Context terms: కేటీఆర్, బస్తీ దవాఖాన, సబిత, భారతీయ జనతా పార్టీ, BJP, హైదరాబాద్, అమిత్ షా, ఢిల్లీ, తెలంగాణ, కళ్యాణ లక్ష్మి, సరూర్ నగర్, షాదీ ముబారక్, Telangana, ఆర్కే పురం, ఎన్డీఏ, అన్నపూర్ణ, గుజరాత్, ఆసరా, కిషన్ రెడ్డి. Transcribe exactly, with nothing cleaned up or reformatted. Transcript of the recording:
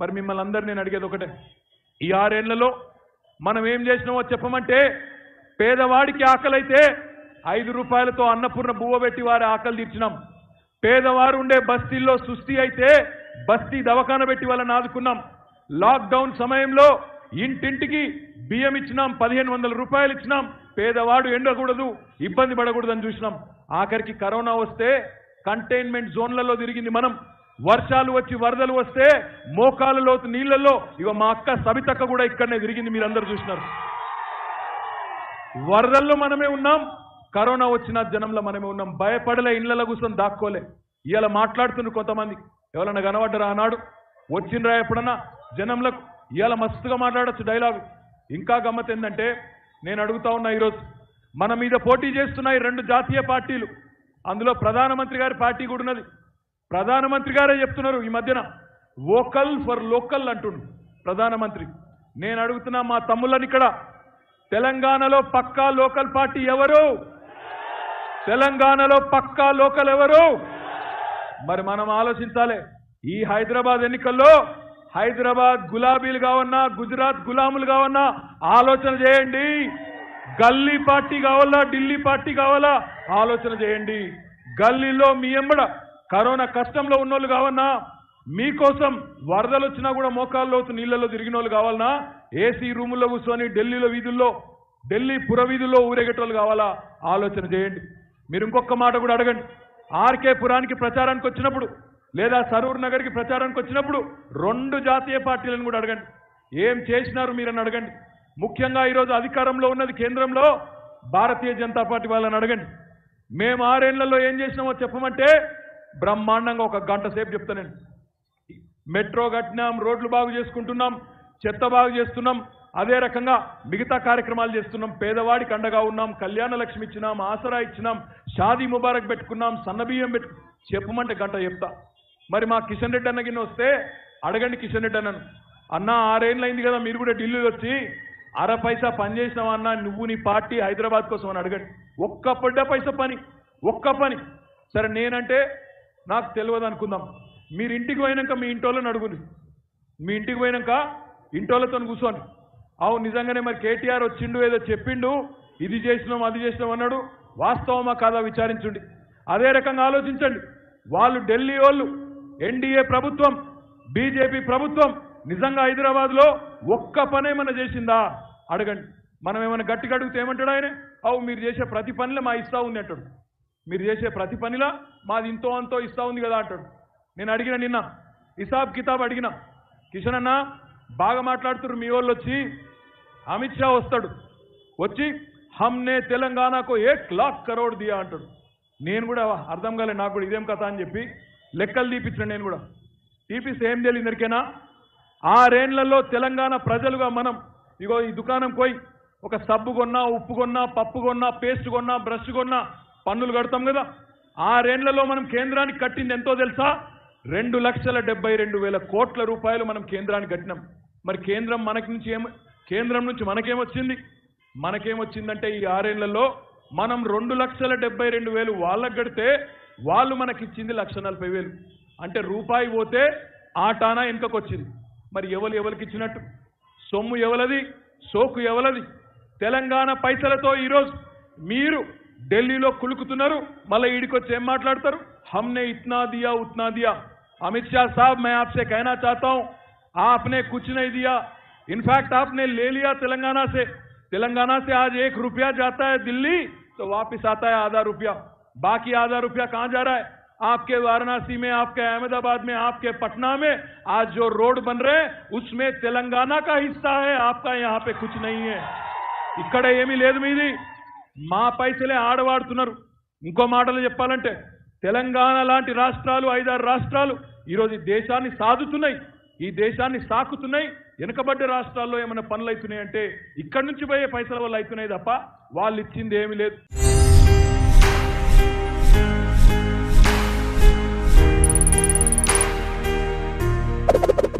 మరి మిమ్మల్ని అందరూ నేను అడిగేది ఒకటే ఈ ఆరేళ్లలో మనం ఏం చేసినామో చెప్పమంటే పేదవాడికి ఆకలైతే ఐదు రూపాయలతో అన్నపూర్ణ బువ్వ పెట్టి వారి ఆకలి తీర్చినాం పేదవారు ఉండే బస్తీల్లో సుస్థి అయితే బస్తీ దవాఖాన పెట్టి వాళ్ళని ఆదుకున్నాం లాక్ డౌన్ సమయంలో ఇంటింటికి బియ్యం ఇచ్చినాం పదిహేను వందల రూపాయలు ఇచ్చినాం పేదవాడు ఎండకూడదు ఇబ్బంది పడకూడదని చూసినాం ఆఖరికి కరోనా వస్తే కంటైన్మెంట్ జోన్లలో తిరిగింది మనం వర్షాలు వచ్చి వరదలు వస్తే మోకాళ్ళలో నీళ్ళల్లో ఇవ మా అక్క సబితక్క కూడా ఇక్కడనే తిరిగింది మీరందరూ చూసినారు వరదల్లో మనమే ఉన్నాం కరోనా వచ్చిన జనంలో మనమే ఉన్నాం భయపడలే ఇళ్లలో కూర్చొని దాక్కోలే ఇలా మాట్లాడుతున్నారు కొంతమంది ఎవరన్నా కనబడ్డరా అన్నాడు వచ్చినరా ఎప్పుడన్నా జనంలకు ఇలా మస్తుగా మాట్లాడచ్చు డైలాగ్ ఇంకా గమ్మత్ ఏంటంటే నేను అడుగుతా ఉన్నా ఈరోజు మన మీద పోటీ చేస్తున్నాయి రెండు జాతీయ పార్టీలు అందులో ప్రధానమంత్రి గారి పార్టీ కూడా ఉన్నది ప్రధానమంత్రి గారే చెప్తున్నారు ఈ మధ్యన వోకల్ ఫర్ లోకల్ అంటున్నారు ప్రధానమంత్రి నేను అడుగుతున్నా మా తమ్ముళ్ళని ఇక్కడ తెలంగాణలో పక్కా లోకల్ పార్టీ ఎవరు తెలంగాణలో పక్కా లోకల్ ఎవరు మరి మనం ఆలోచించాలి ఈ హైదరాబాద్ ఎన్నికల్లో హైదరాబాద్ గులాబీలు కావన్నా గుజరాత్ గులాములు కావన్నా ఆలోచన చేయండి గల్లీ పార్టీ కావాలా ఢిల్లీ పార్టీ కావాలా ఆలోచన చేయండి గల్లీలో మీ ఎమ్మడ కరోనా కష్టంలో ఉన్నోళ్ళు కావన్నా మీకోసం వరదలు వచ్చినా కూడా మోకాళ్ళలో నీళ్ళలో తిరిగిన వాళ్ళు కావాలన్నా ఏసీ రూముల్లో కూర్చొని ఢిల్లీలో వీధుల్లో ఢిల్లీ పురవీధుల్లో ఊరేగేటోళ్ళు కావాలా ఆలోచన చేయండి మీరు ఇంకొక మాట కూడా అడగండి ఆర్కే పురానికి ప్రచారానికి వచ్చినప్పుడు లేదా సరూర్ నగర్కి ప్రచారానికి వచ్చినప్పుడు రెండు జాతీయ పార్టీలను కూడా అడగండి ఏం చేసినారు మీరని అడగండి ముఖ్యంగా ఈరోజు అధికారంలో ఉన్నది కేంద్రంలో భారతీయ జనతా పార్టీ వాళ్ళని అడగండి మేము ఆరేళ్లలో ఏం చేసినామో చెప్పమంటే బ్రహ్మాండంగా ఒక గంట సేపు చెప్తాను నేను మెట్రో కట్టినాం రోడ్లు బాగు చేసుకుంటున్నాం చెత్త బాగు చేస్తున్నాం అదే రకంగా మిగతా కార్యక్రమాలు చేస్తున్నాం పేదవాడికి అండగా ఉన్నాం కళ్యాణ లక్ష్మి ఇచ్చినాం ఆసరా ఇచ్చినాం షాదీ ముబారక్ పెట్టుకున్నాం సన్నబియ్యం పెట్టు చెప్పమంటే గంట చెప్తా మరి మా కిషన్ రెడ్డి అన్నగిన్న వస్తే అడగండి కిషన్ రెడ్డి అన్నను అన్న ఆరేళ్ళు అయింది కదా మీరు కూడా ఢిల్లీ వచ్చి అర పైసా పని చేసినావా అన్న నువ్వు నీ పార్టీ హైదరాబాద్ కోసం అని అడగండి ఒక్క పడ్డ పైసా పని ఒక్క పని సరే నేనంటే నాకు తెలియదు అనుకుందాం మీరు ఇంటికి పోయినాక మీ ఇంటోళ్ళని అడుగుని మీ ఇంటికి పోయినాక ఇంటోళ్ళతో కూర్చోండి అవును నిజంగానే మరి కేటీఆర్ వచ్చిండు ఏదో చెప్పిండు ఇది చేసినాం అది చేసినాం అన్నాడు వాస్తవమా కాదా విచారించండి అదే రకంగా ఆలోచించండి వాళ్ళు ఢిల్లీ వాళ్ళు ఎన్డీఏ ప్రభుత్వం బీజేపీ ప్రభుత్వం నిజంగా హైదరాబాద్లో ఒక్క పని ఏమైనా చేసిందా అడగండి మనం ఏమైనా గట్టిగా అడిగితే ఏమంటాడు ఆయన అవు మీరు చేసే ప్రతి పనిలో మా ఇస్తా ఉంది అంటాడు మీరు చేసే ప్రతి పనిలా మాది ఇంతో అంతో ఇస్తా ఉంది కదా అంటాడు నేను అడిగిన నిన్న హిసాబ్ కితాబ్ అడిగిన కిషన్ అన్న బాగా మాట్లాడుతున్నారు మీ వాళ్ళు వచ్చి అమిత్ షా వస్తాడు వచ్చి హమ్నే తెలంగాణకు ఏక్ లాక్ కరోడ్ దియా అంటాడు నేను కూడా అర్థం కాలేదు నాకు కూడా ఇదేం కథ అని చెప్పి లెక్కలు తీపించిన నేను కూడా తీపిస్తే ఏం తెలియదు ఇద్దరికైనా ఆరేళ్లలో తెలంగాణ ప్రజలుగా మనం ఇగో ఈ దుకాణం పోయి ఒక సబ్బు కొన్నా ఉప్పు కొన్నా పప్పు కొన్నా పేస్ట్ కొన్నా బ్రష్ కొన్నా పన్నులు కడతాం కదా ఆరేళ్లలో మనం కేంద్రానికి కట్టింది ఎంతో తెలుసా రెండు లక్షల డెబ్బై రెండు వేల కోట్ల రూపాయలు మనం కేంద్రానికి కట్టినాం మరి కేంద్రం మనకి నుంచి ఏం కేంద్రం నుంచి మనకేమొచ్చింది మనకేమొచ్చిందంటే ఈ ఆరేళ్లలో మనం రెండు లక్షల డెబ్బై రెండు వేలు వాళ్ళకి కడితే వాళ్ళు మనకిచ్చింది లక్ష నలభై వేలు అంటే రూపాయి పోతే ఆటానా వెనుకకు వచ్చింది మరి ఎవరు ఎవరికి ఇచ్చినట్టు సొమ్ము ఎవలది సోకు ఎవలది తెలంగాణ పైసలతో ఈరోజు మీరు ఢిల్లీలో కులుకుతున్నారు మళ్ళీ ఈడికొచ్చి ఏం మాట్లాడతారు హమ్నే ఇత్నా దియా ఉత్నా దియా అమిత్ షా సాబ్ మే ఆప్సే కహనా చాతా హూ ఆప్నే కుచ్ నహీ దియా ఇన్ఫ్యాక్ట్ ఆప్నే లే లియా తెలంగాణ సే తెలంగాణ సే ఆజ్ ఏక్ రూపాయా జాతా హై ఢిల్లీ తో వాపస్ ఆతా హై ఆధా రూపాయా बाकी आधा रुपया कहां जा रहा है आपके वाराणसी में आपके अहमदाबाद में आपके पटना में आज जो रोड बन रहे हैं उसमें तेलंगाना का हिस्सा है आपका यहां पे कुछ नहीं है ఇక్కడ ఏమీ లేదు మీది మా పైసలే ఆడవాడుతున్నారు ఇంకో మాటలు చెప్పాలంటే తెలంగాణ లాంటి రాష్ట్రాలు ఐదారు రాష్ట్రాలు ఈరోజు దేశాన్ని సాధుతున్నాయి ఈ దేశాన్ని సాకుతున్నాయి వెనుకబడ్డ రాష్ట్రాల్లో ఏమైనా పనులు అవుతున్నాయి అంటే ఇక్కడి నుంచి పోయే పైసల వల్ల అవుతున్నాయి తప్ప వాళ్ళు ఇచ్చింది ఏమీ లేదు you